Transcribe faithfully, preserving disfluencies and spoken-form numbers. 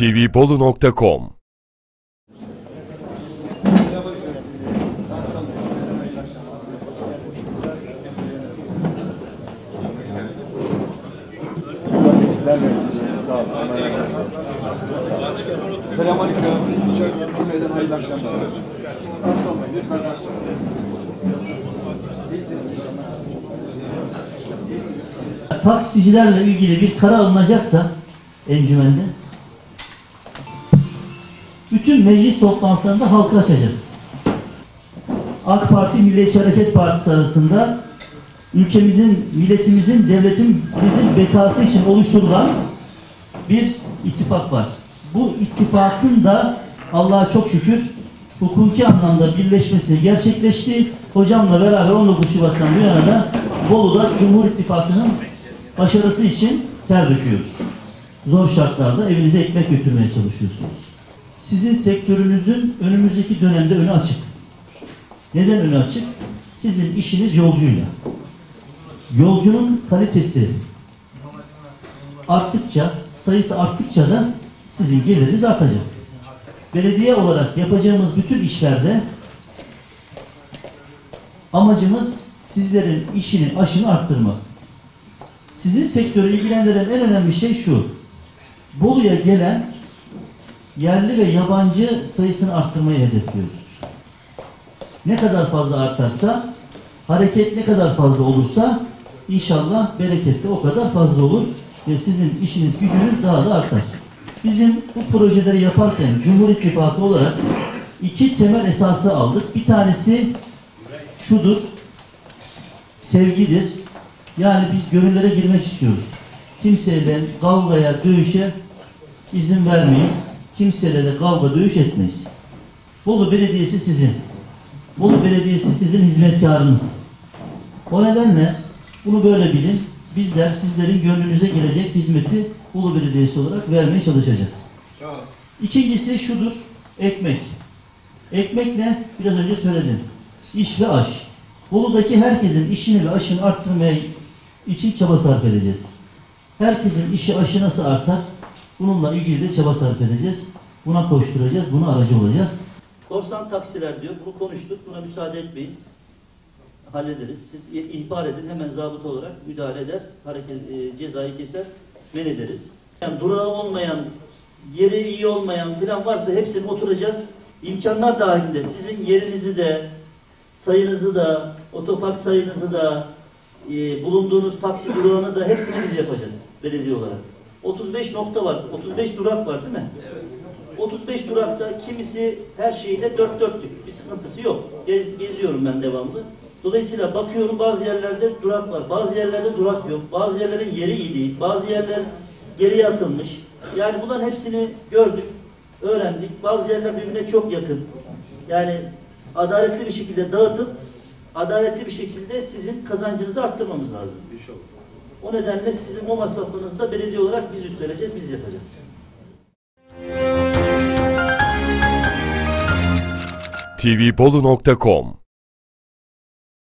t v bolu nokta com Selamünaleyküm. Cumhuriyet'in hayırlı akşamlar. Nasıl olmayın? Lütfen nasıl olmayın? İyisiniz inşallah. İyisiniz. Taksicilerle ilgili bir karar alınacaksa encümende bütün meclis toplantılarında halka açacağız. AK Parti, Milliyetçi Hareket Partisi arasında ülkemizin, milletimizin, devletimizin bekası için oluşturulan bir ittifak var. Bu ittifakın da Allah'a çok şükür hukuki anlamda birleşmesi gerçekleşti. Hocamla beraber on dokuz Şubat'tan bu yana da Bolu'da Cumhur İttifakı'nın başarısı için ter döküyoruz. Zor şartlarda evinize ekmek götürmeye çalışıyorsunuz. Sizin sektörünüzün önümüzdeki dönemde önü açık. Neden önü açık? Sizin işiniz yolcuyla. Yolcunun kalitesi arttıkça, sayısı arttıkça da sizin geliriniz artacak. Belediye olarak yapacağımız bütün işlerde amacımız sizlerin işini, aşını arttırmak. Sizin sektörü ilgilendiren en önemli şey şu: Bolu'ya gelen yerli ve yabancı sayısını arttırmayı hedefliyoruz. Ne kadar fazla artarsa, hareket ne kadar fazla olursa inşallah bereket de o kadar fazla olur ve sizin işiniz, gücünüz daha da artar. Bizim bu projeleri yaparken Cumhur İttifakı olarak iki temel esası aldık. Bir tanesi şudur: sevgidir. Yani biz gönüllere girmek istiyoruz. Kimseyle kavgaya, dövüşe izin vermeyiz. Kimseyle de kavga, dövüş etmeyiz. Bolu Belediyesi sizin. Bolu Belediyesi sizin hizmetkarınız. O nedenle bunu böyle bilin. Bizler sizlerin gönlünüze gelecek hizmeti Bolu Belediyesi olarak vermeye çalışacağız. İkincisi şudur: ekmek. Ekmek ne? Biraz önce söyledim. İş ve aş. Bolu'daki herkesin işini ve aşını arttırmaya için çaba sarf edeceğiz. Herkesin işi, aşı nasıl artar? Bununla ilgili de çaba sarf edeceğiz. Buna koşturacağız, buna aracı olacağız. Korsan taksiler diyor, bunu konuştuk, buna müsaade etmeyiz. Hallederiz. Siz ihbar edin, hemen zabıta olarak müdahale eder, hareket, e, cezayı keser, men ederiz. Yani durağı olmayan, yeri iyi olmayan plan varsa hepsini oturacağız. İmkanlar dahilinde sizin yerinizi de, sayınızı da, otopark sayınızı da, e, bulunduğunuz taksi durağını da hepsini biz yapacağız belediye olarak. otuz beş nokta var, otuz beş durak var değil mi? Evet. otuz beş durakta kimisi her şeyle dört dörtlük, bir sıkıntısı yok. Gez, geziyorum ben devamlı. Dolayısıyla bakıyorum, bazı yerlerde durak var, bazı yerlerde durak yok, bazı yerlerin yeri iyi değil, bazı yerler geriye atılmış. Yani bunların hepsini gördük, öğrendik. Bazı yerler birbirine çok yakın. Yani adaletli bir şekilde dağıtıp, adaletli bir şekilde sizin kazancınızı arttırmamız lazım. İnşallah. O nedenle sizin o masraflarınızı da belediye olarak biz üstleneceğiz, biz yapacağız. t v bolu nokta com